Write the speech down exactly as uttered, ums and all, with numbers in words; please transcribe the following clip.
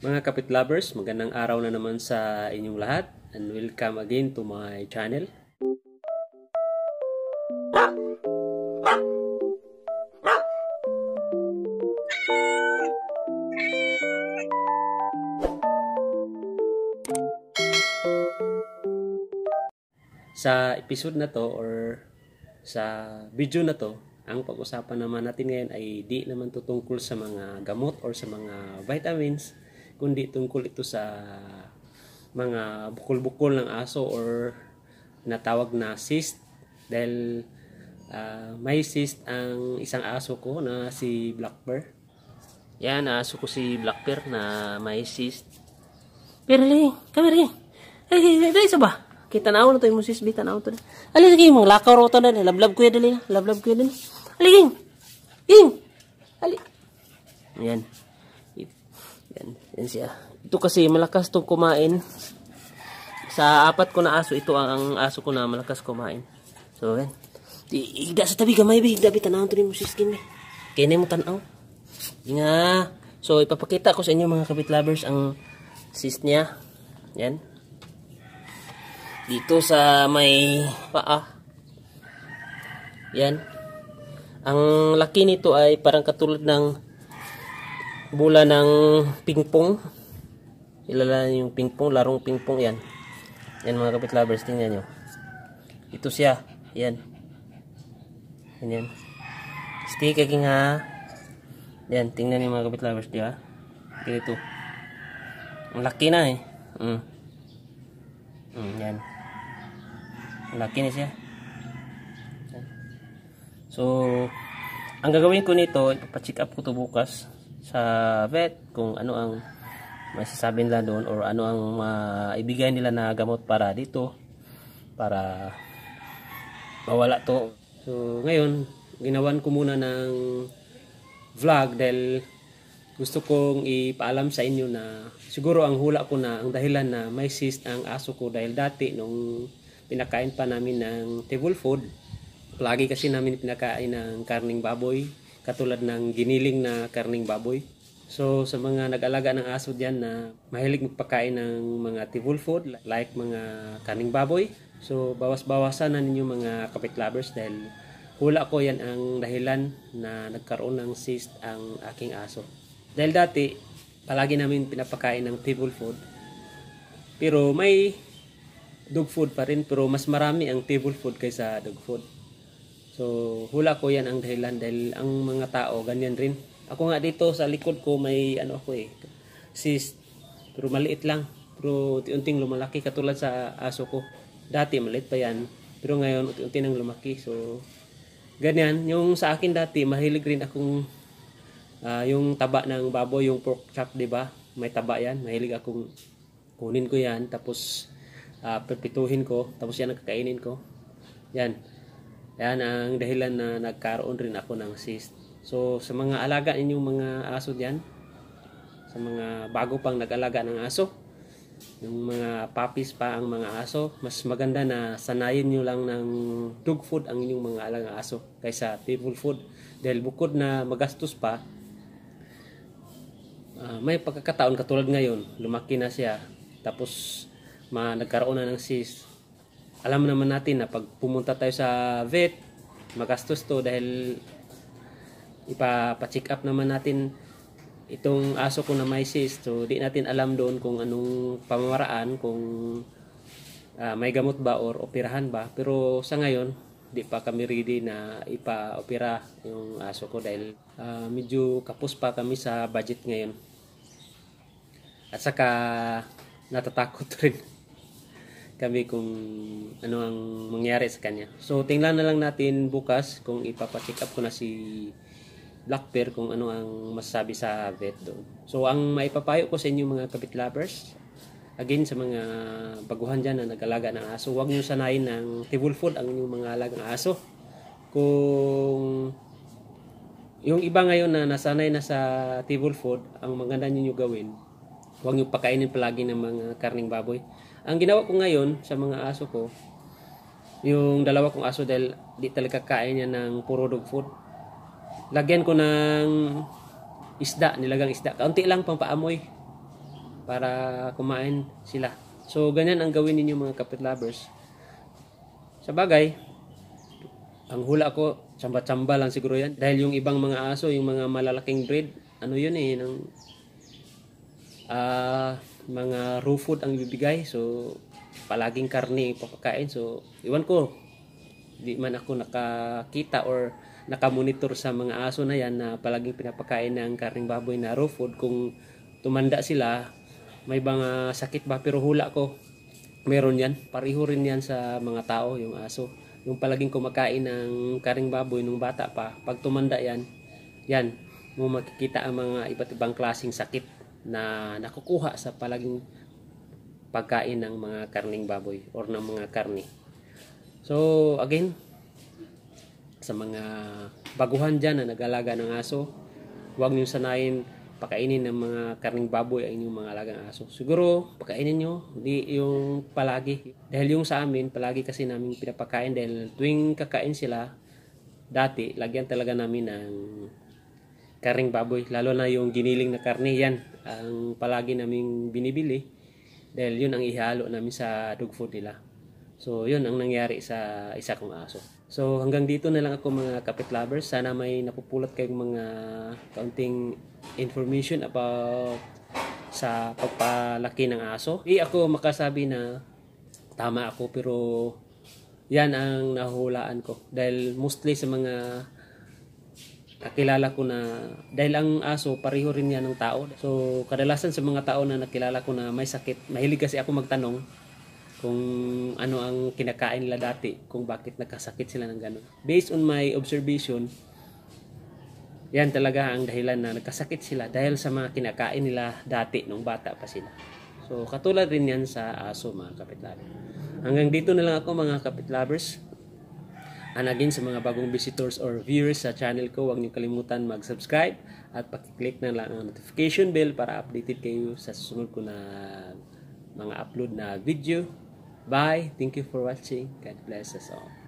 Mga kapit lovers, magandang araw na naman sa inyong lahat and welcome again to my channel. Sa episode na to or sa video na to, ang pag-usapan naman natin ngayon ay di naman to tungkol sa mga gamot or sa mga vitamins, kundi tungkol ito sa mga bukol-bukol ng aso or natawag na cyst, dahil uh, may cyst ang isang aso ko na si Blackper. Yan, aso ko si Blackper na may cyst. Pero ali, kamera eh. Ali, dali sa ba? Kita na ako na ito yung cyst, bita na ako ito. Ali, sige, mong lakaw roto na. Lablab ko yun, dali. Lablab ko yun, dali. Ali, ging! Ging! Ali. Yan. Yan, yan siya. Ito kasi malakas itong kumain. Sa apat ko na aso, ito ang aso ko na malakas kumain. So, yan. Higda sa tabi, gamay ba? Higda, tanaw ito ni Moses Kim. Kaya na mo tanaw. Yan nga. So, ipapakita ko sa inyo mga kapit lovers ang cyst niya. Yan. Dito sa may paa. Yan. Ang laki nito ay parang katulad ng bola ng pingpong. Ilala yung pingpong, larong pingpong yan. Yan mga kapit lovers, tingnan nyo. Ito siya. Yan. Yan yan. Stay kaking ha. Yan, tingnan nyo mga kapit lovers, di ba? Dito. Ang laki na eh. Mm. Mm, yan. Ang laki na siya. Yan. So, ang gagawin ko nito, ipapacheck up ko to bukas sa vet kung ano ang masasabi nila doon or ano ang maibigay nila na gamot para dito, para mawala to. So ngayon ginawan ko muna ng vlog dahil gusto kong ipaalam sa inyo na siguro ang hula ko na ang dahilan na may cyst ang aso ko, dahil dati nung pinakain pa namin ng table food, lagi kasi namin pinakain ng karning baboy, katulad ng giniling na karning baboy. So sa mga nag-alaga ng aso diyan na mahilig magpakain ng mga table food like mga karning baboy, so bawas-bawasan na ninyo mga kapit lovers, dahil hula ko yan ang dahilan na nagkaroon ng cyst ang aking aso. Dahil dati palagi namin pinapakain ng table food, pero may dog food pa rin, pero mas marami ang table food kaysa dog food. So, hula ko yan ang dahilan, dahil ang mga tao, ganyan rin. Ako nga dito sa likod ko, may ano ako eh, cyst. Pero maliit lang. Pero unti-unting lumalaki, katulad sa aso ko. Dati, maliit pa yan. Pero ngayon, unti-unti nang lumaki. So, ganyan. Yung sa akin dati, mahilig rin akong uh, yung taba ng baboy, yung pork chop, diba? May taba yan. Mahilig akong kunin ko yan. Tapos, uh, perpituhin ko. Tapos yan ang kakainin ko. Yan. Yan ang dahilan na nagkaroon rin ako ng cyst. So, sa mga alaga ninyong mga aso dyan, sa mga bago pang nag-alaga ng aso, yung mga puppies pa ang mga aso, mas maganda na sanayin nyo lang ng dog food ang inyong mga alaga aso kaysa table food. Dahil bukod na magastos pa, uh, may pagkakataon katulad ngayon, lumaki na siya, tapos ma nagkaroon na ng cyst. Alam naman natin na pag pumunta tayo sa vet, magastos to, dahil ipapacheck up naman natin itong aso ko na may cyst. So di natin alam doon kung anong pamamaraan, kung uh, may gamot ba or operahan ba. Pero sa ngayon, di pa kami ready na ipa-opera yung aso ko, dahil uh, medyo kapos pa kami sa budget ngayon. At saka natatakot rin kami kung ano ang mangyari sa kanya. So, tingnan na lang natin bukas kung ipapacheck up ko na si Blackper kung ano ang masasabi sa vet doon. So, ang maipapayo ko sa inyo mga kapit lovers, again sa mga baguhan dyan na nag-alaga ng aso, huwag nyo sanayin ng table food ang inyong mga alaga ng aso. Kung yung iba ngayon na nasanay na sa table food, ang maganda nyo nyo gawin, huwag nyo pakainin palagi ng mga karning baboy. Ang ginawa ko ngayon sa mga aso ko, yung dalawa kong aso, dahil di talaga kain niya ng puro dog food, lagyan ko ng isda, nilagang isda. Kaunti lang pang paamoy. para kumain sila. So, ganyan ang gawin ninyo mga kapit lovers. Sabagay, ang hula ko, tsamba-tsamba lang siguro yan. Dahil yung ibang mga aso, yung mga malalaking breed, ano yun eh, ng, uh, mga raw food ang ibibigay. So, palaging karne papakain. So, iwan ko. Di man ako nakakita or nakamonitor sa mga aso na yan na palaging pinapakain ng karneng baboy na raw food. Kung tumanda sila, may mga sakit ba? Pero hula ko, meron yan. Pariho rin yan sa mga tao, yung aso. Yung palaging kumakain ng karneng baboy nung bata pa, pag tumanda yan, yan, mo makikita ang mga iba't ibang klaseng sakit na nakukuha sa palaging pagkain ng mga karneng baboy or ng mga karne. So, again, sa mga baguhan dyan na nag-alaga ng aso, huwag nyo sanayin pakainin ng mga karneng baboy ang inyong mga alagang aso. Siguro, pakainin nyo, hindi yung palagi. Dahil yung sa amin, palagi kasi namin pinapakain dahil tuwing kakain sila, dati, lagyan talaga namin ng karneng baboy. Lalo na yung giniling na karne, yan ang palagi namin binibili dahil yun ang ihalo namin sa dog food nila. So, yun ang nangyari sa isa kong aso. So, hanggang dito na lang ako mga kapit lovers. Sana may napupulot kayong mga kaunting information about sa pagpalaki ng aso. Hindi ako makasabi na tama ako, pero yan ang nahulaan ko. Dahil mostly sa mga nakilala ko na, dahil ang aso, pareho rin yan ng tao. So, kadalasan sa mga tao na nakilala ko na may sakit, mahilig kasi ako magtanong kung ano ang kinakain nila dati, kung bakit nagkasakit sila ng gano'n. Based on my observation, yan talaga ang dahilan na nagkasakit sila dahil sa mga kinakain nila dati nung bata pa sila. So, katulad rin yan sa aso mga kapitlabi. Hanggang dito na lang ako mga kapitlabers. And again, sa mga bagong visitors or viewers sa channel ko, huwag niyo kalimutan mag-subscribe at pakiclick na lang ang notification bell para updated kayo sa susunod ko na mga upload na video. Bye. Thank you for watching. God bless us all.